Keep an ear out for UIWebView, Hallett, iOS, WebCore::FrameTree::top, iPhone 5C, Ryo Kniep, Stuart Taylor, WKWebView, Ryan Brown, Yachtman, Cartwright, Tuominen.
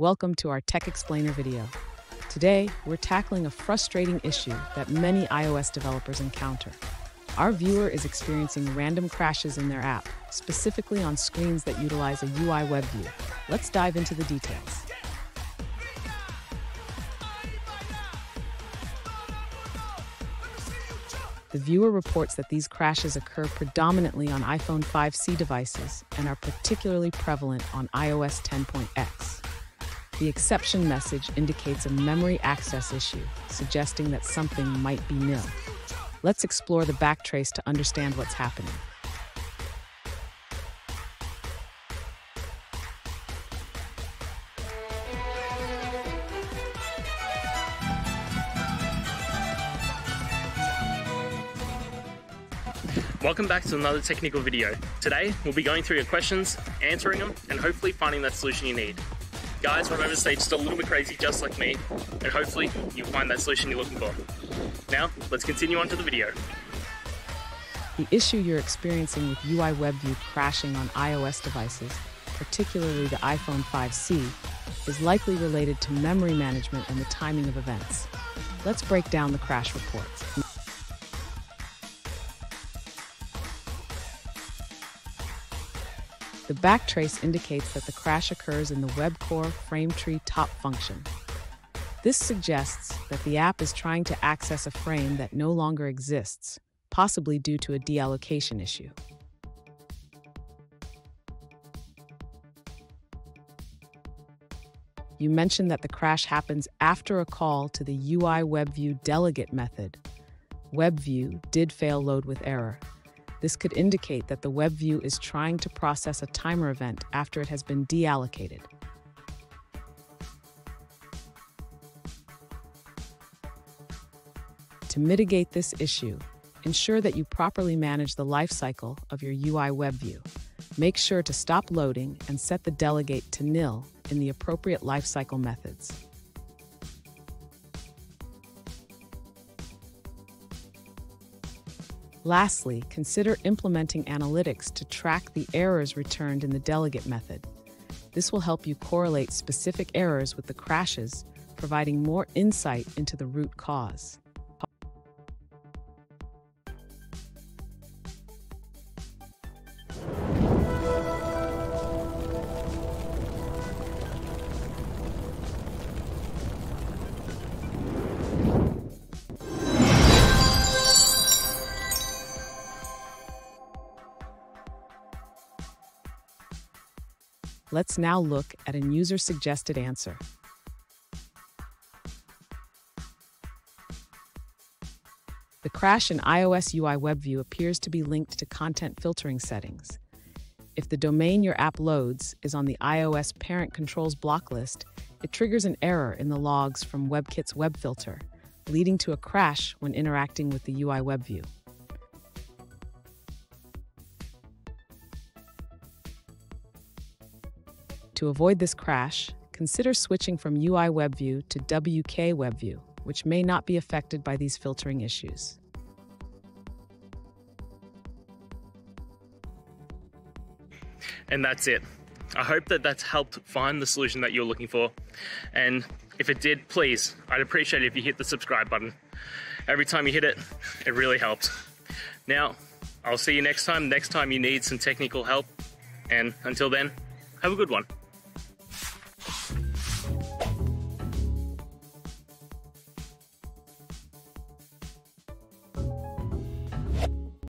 Welcome to our Tech Explainer video. Today, we're tackling a frustrating issue that many iOS developers encounter. Our viewer is experiencing random crashes in their app, specifically on screens that utilize a UIWebView. Let's dive into the details. The viewer reports that these crashes occur predominantly on iPhone 5C devices and are particularly prevalent on iOS 10.x. The exception message indicates a memory access issue, suggesting that something might be nil. Let's explore the backtrace to understand what's happening. Welcome back to another technical video. Today, we'll be going through your questions, answering them, and hopefully finding that solution you need. Guys, remember to stay just a little bit crazy, just like me, and hopefully you'll find that solution you're looking for. Now, let's continue on to the video. The issue you're experiencing with UIWebView crashing on iOS devices, particularly the iPhone 5C, is likely related to memory management and the timing of events. Let's break down the crash reports. The backtrace indicates that the crash occurs in the WebCore FrameTree top function. This suggests that the app is trying to access a frame that no longer exists, possibly due to a deallocation issue. You mentioned that the crash happens after a call to the UIWebView delegate method. WebView did fail load with error. This could indicate that the WebView is trying to process a timer event after it has been deallocated. To mitigate this issue, ensure that you properly manage the lifecycle of your UIWebView. Make sure to stop loading and set the delegate to nil in the appropriate lifecycle methods. Lastly, consider implementing analytics to track the errors returned in the delegate method. This will help you correlate specific errors with the crashes, providing more insight into the root cause. Let's now look at a user-suggested answer. The crash in iOS UIWebView appears to be linked to content filtering settings. If the domain your app loads is on the iOS parent controls block list, it triggers an error in the logs from WebKit's WebFilter, leading to a crash when interacting with the UIWebView. To avoid this crash, consider switching from UIWebView to WKWebView, which may not be affected by these filtering issues. And that's it. I hope that's helped find the solution that you're looking for. And if it did, please, I'd appreciate it if you hit the subscribe button. Every time you hit it, it really helps. Now, I'll see you next time you need some technical help. And until then, have a good one.